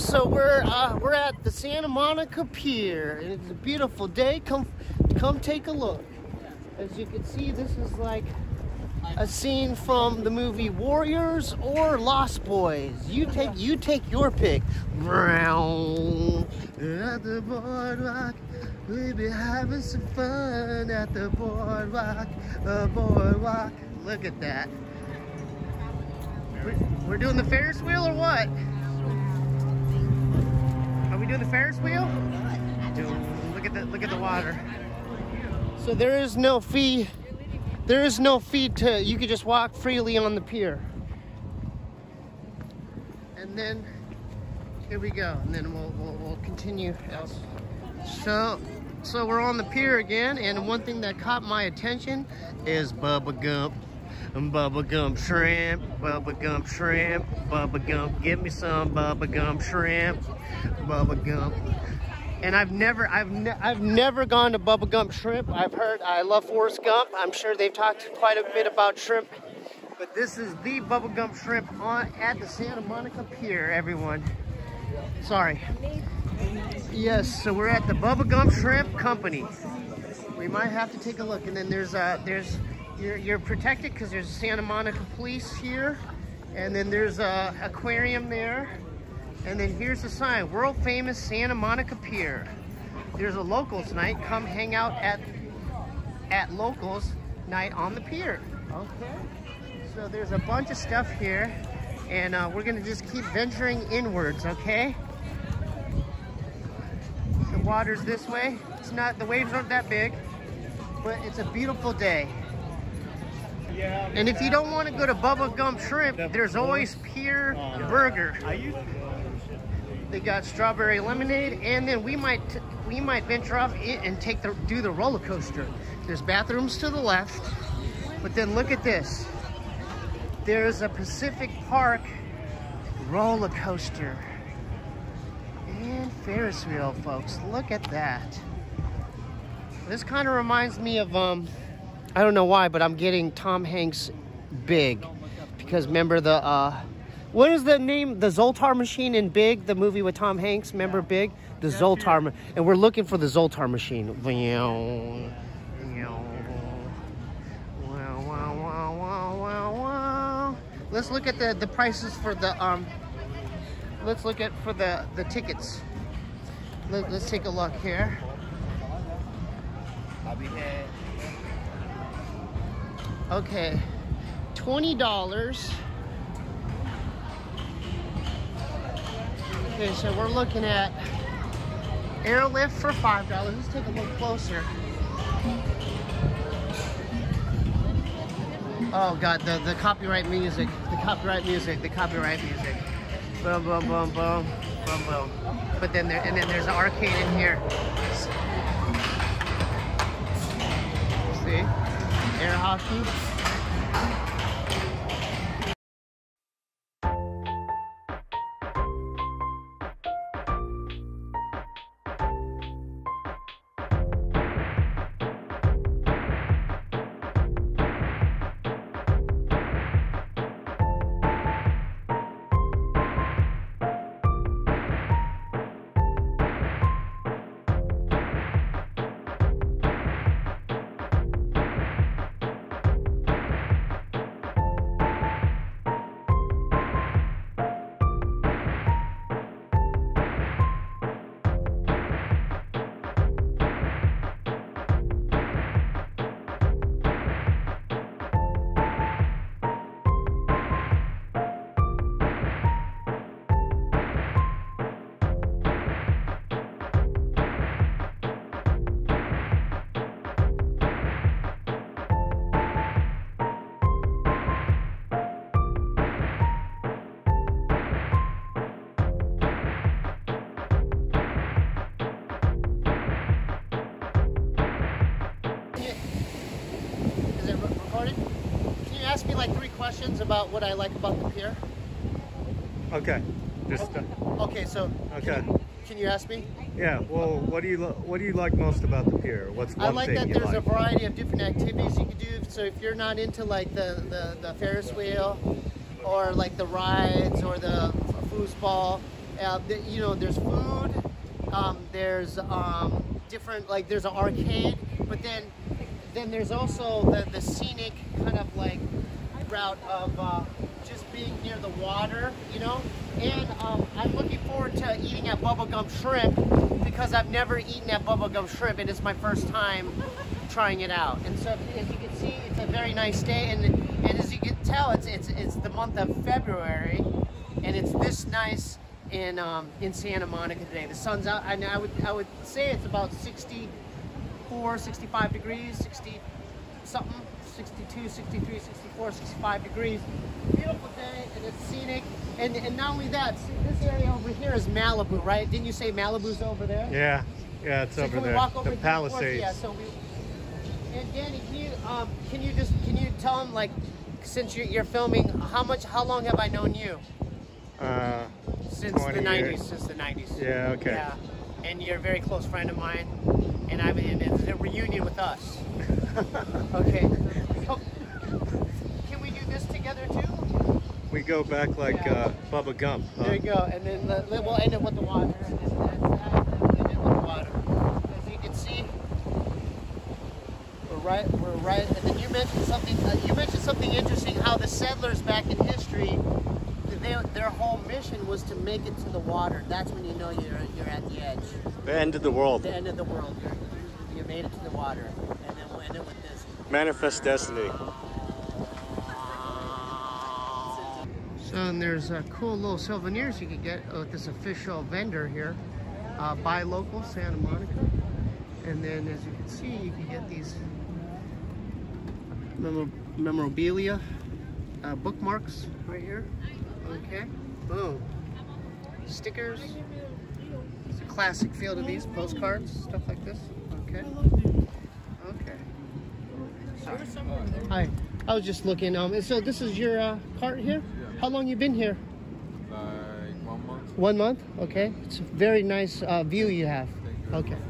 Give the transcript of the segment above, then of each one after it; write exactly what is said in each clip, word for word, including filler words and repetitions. So we're uh, we're at the Santa Monica Pier, and it's a beautiful day. Come come take a look. As you can see, this is like a scene from the movie Warriors or Lost Boys. You take you take your pick. At the boardwalk, we be having some fun at the boardwalk, the boardwalk. Look at that. We're, we're doing the Ferris wheel or what? Are we doing the Ferris wheel? Dude, look at the look at the water. So there is no fee. There is no fee to, you can just walk freely on the pier. And then, here we go, and then we'll, we'll, we'll continue else. So, so we're on the pier again, and one thing that caught my attention is Bubba Gump, and Bubba Gump Shrimp, Bubba Gump Shrimp, Bubba Gump, get me some Bubba Gump Shrimp, Bubba Gump. And I've never, I've, ne I've never gone to Bubba Gump Shrimp. I've heard, I love Forrest Gump. I'm sure they've talked quite a bit about shrimp, but this is the Bubba Gump Shrimp on at the Santa Monica Pier, everyone. Sorry. Yes, so we're at the Bubba Gump Shrimp Company. We might have to take a look, and then there's, uh, there's, you're, you're protected because there's Santa Monica police here, and then there's a aquarium there. And then here's the sign, world famous Santa Monica Pier. There's a locals night. Come hang out at at locals night on the pier. Okay. So there's a bunch of stuff here, and uh, we're gonna just keep venturing inwards. Okay. The water's this way. It's not. The waves aren't that big, but it's a beautiful day. Yeah. And if you don't want to go to Bubba Gump Shrimp, there's always Pier Burger. They got strawberry lemonade, and then we might we might venture off it and take the do the roller coaster. There's bathrooms to the left, but then look at this. There's a Pacific Park roller coaster and Ferris wheel, folks. Look at that. This kind of reminds me of um, I don't know why, but I'm getting Tom Hanks big because remember the. Uh, What is the name, the Zoltar machine in Big, the movie with Tom Hanks? Remember yeah. Big? The yeah, Zoltar, yeah. And we're looking for the Zoltar machine. Let's look at the, the prices for the, um, let's look at for the, the tickets. Let, let's take a look here. Okay, twenty dollars. Okay, so we're looking at airlift for five dollars. Let's take a look closer. Oh God, the, the copyright music, the copyright music, the copyright music. Boom, boom, boom, boom, boom, boom. But then there, and then there's an arcade in here. See, air hockey. Ask me like three questions about what I like about the pier. Okay. Just. Uh, okay. So. Okay. Can you, can you ask me? Yeah. Well, what do you what do you like most about the pier? What's one I like thing that there's like? a variety of different activities you can do. So if you're not into like the the, the Ferris wheel, or like the rides, or the foosball, uh, the, you know, there's food, um, there's um, different, like there's an arcade, but then then there's also the, the scenic kind of like route of uh, just being near the water, you know. And um, I'm looking forward to eating at Bubba Gump Shrimp because I've never eaten at Bubba Gump Shrimp and it's my first time trying it out. And so as you can see, it's a very nice day, and and as you can tell, it's it's it's the month of February, and it's this nice in um, in Santa Monica today. The sun's out, and I would I would say it's about sixty-four, sixty-five degrees, sixty something. sixty-two, sixty-three, sixty-four, sixty-five degrees. Beautiful day, and it's scenic. And, and not only that, see, this area over here is Malibu, right? Didn't you say Malibu's over there? Yeah, yeah, it's so over can there. We walk over the Palisades. Yeah, so we, and Danny, can you, um, can you just, can you tell them, like, since you're, you're filming, how much, how long have I known you? Uh, since the nineties, since the nineties. Yeah, okay. Yeah. And you're a very close friend of mine, and I've been in a reunion with us. Okay. So, can we do this together too? We go back like yeah. uh, Bubba Gump. Huh? There you go, and then the, the, we'll end it with the water. And then that's that, and then with the water. As you can see, we're right. We're right. And then you mentioned something. Uh, you mentioned something interesting. How the settlers back in history, they, their whole mission was to make it to the water. That's when you know you're you're at the edge. The end of the world. The end of the world. You're, you made it to the water. And then we'll end it with this. Manifest destiny. So, and there's uh, cool little souvenirs you can get with this official vendor here. Uh, buy local, Santa Monica. And then as you can see, you can get these memor memorabilia uh, bookmarks right here. Okay, boom. Stickers. It's a classic field of these, postcards, stuff like this. Okay. Okay. Sorry. Hi. I was just looking. Um. So this is your uh, cart here? Yeah. How long you been here? Like one month. One month? Okay. It's a very nice uh, view you have. Thank you. Okay.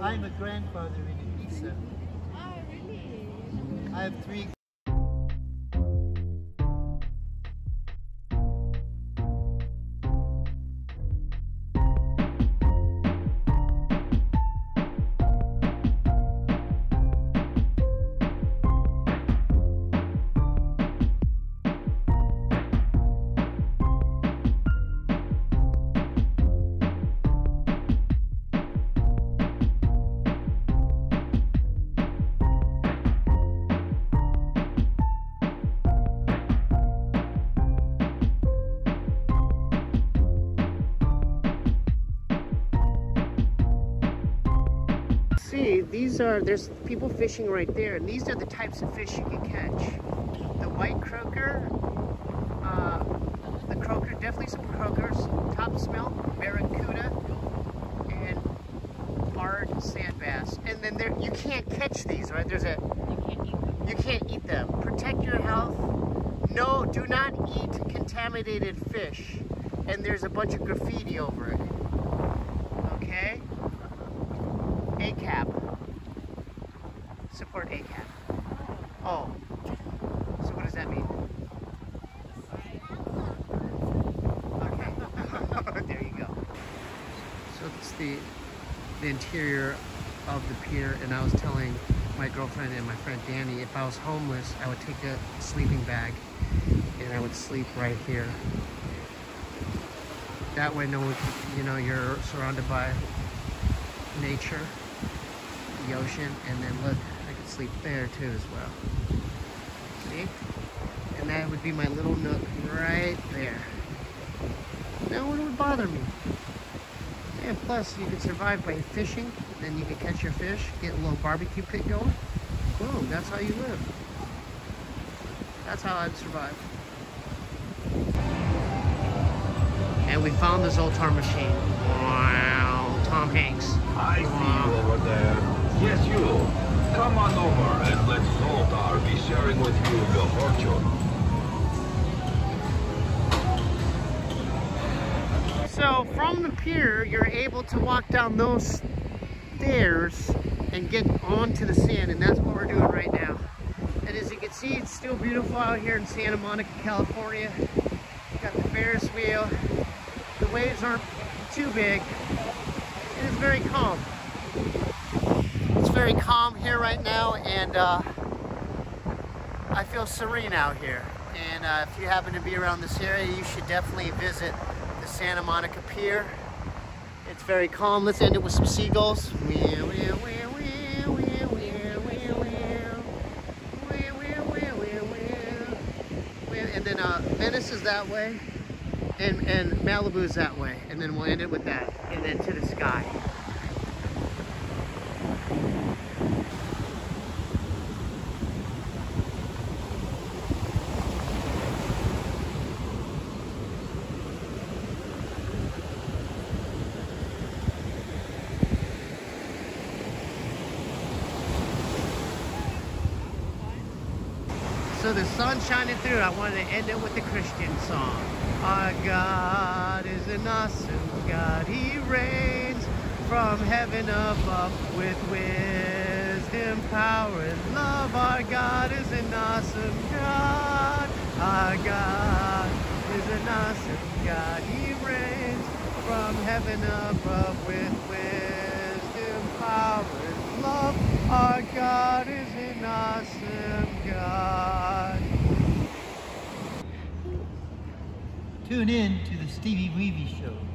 I'm a grandfather in Ibiza. Oh, really? I have three. See, these are, there's people fishing right there, and these are the types of fish you can catch. The white croaker, uh, the croaker, definitely some croakers, top smelt, barracuda, and barred sand bass. And then there, you can't catch these, right? There's a, you can't eat them. Protect your health. No, do not eat contaminated fish. And there's a bunch of graffiti over it. Okay? A C A B. Support A C A B. Oh. So what does that mean? Okay. There you go. So it's the the interior of the pier, and I was telling my girlfriend and my friend Danny, if I was homeless, I would take a sleeping bag and I would sleep right here. That way, no one, you know, you're surrounded by nature, the ocean, and then look, I could sleep there too as well. See? And that would be my little nook right there. No one would bother me. And plus, you could survive by fishing, then you could catch your fish, get a little barbecue pit going. Boom, that's how you live. That's how I'd survive. And we found the Zoltar machine. Wow, Tom Hanks. I wow. see you over there. Yes, you. Come on over and let Zoltar be sharing with you your fortune. So from the pier, you're able to walk down those stairs and get onto the sand, and that's what we're doing right now. And as you can see, it's still beautiful out here in Santa Monica, California. You've got the Ferris wheel. The waves aren't too big. It is very calm. It's very calm here right now, and uh, I feel serene out here. And uh, if you happen to be around this area, you should definitely visit Santa Monica Pier. It's very calm. Let's end it with some seagulls. And then uh, Venice is that way, and, and Malibu is that way. And then we'll end it with that. And then to the sky. So the sun's shining through. I wanted to end it with the Christian song. Our God is an awesome God. He reigns from heaven above with wisdom, power, and love. Our God is an awesome God. Our God is an awesome God. He reigns from heaven above with wisdom, power, and love. Our God is an awesome God. Tune in to the Steebee Weebee Show.